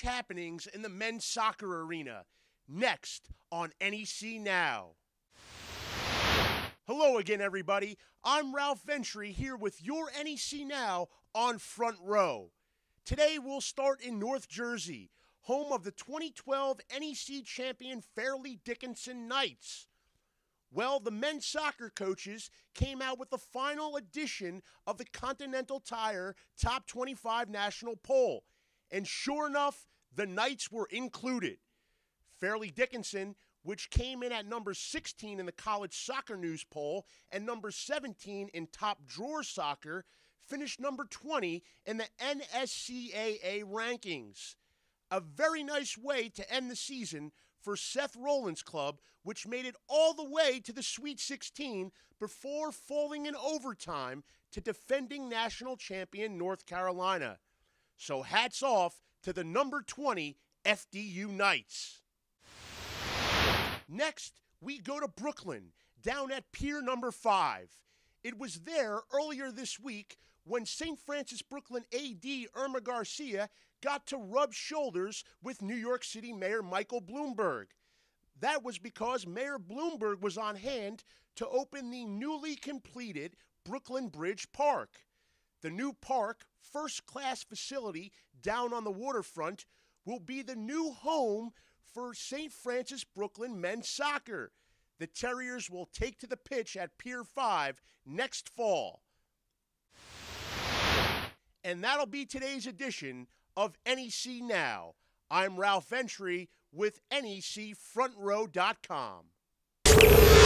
huge happenings in the men's soccer arena. Next on NEC Now. Hello again, everybody. I'm Ralph Ventry here with your NEC Now on Front Row. Today we'll start in North Jersey, home of the 2012 NEC champion Fairleigh Dickinson Knights. Well, the men's soccer coaches came out with the final edition of the Continental Tire Top 25 National Poll, and sure enough, the Knights were included. Fairleigh Dickinson, which came in at number 16 in the College Soccer News poll and number 17 in Top Drawer Soccer, finished number 20 in the NSCAA rankings. A very nice way to end the season for Seth Rollins' club, which made it all the way to the Sweet 16 before falling in overtime to defending national champion North Carolina. So hats off to the number 20 FDU Knights. Next, we go to Brooklyn, down at Pier number 5. It was there earlier this week when St. Francis Brooklyn AD Irma Garcia got to rub shoulders with New York City Mayor Michael Bloomberg. That was because Mayor Bloomberg was on hand to open the newly completed Brooklyn Bridge Park. The new park, first-class facility down on the waterfront, will be the new home for St. Francis Brooklyn men's soccer. The Terriers will take to the pitch at Pier 5 next fall. And that'll be today's edition of NEC Now. I'm Ralph Ventry with NECfrontRow.com.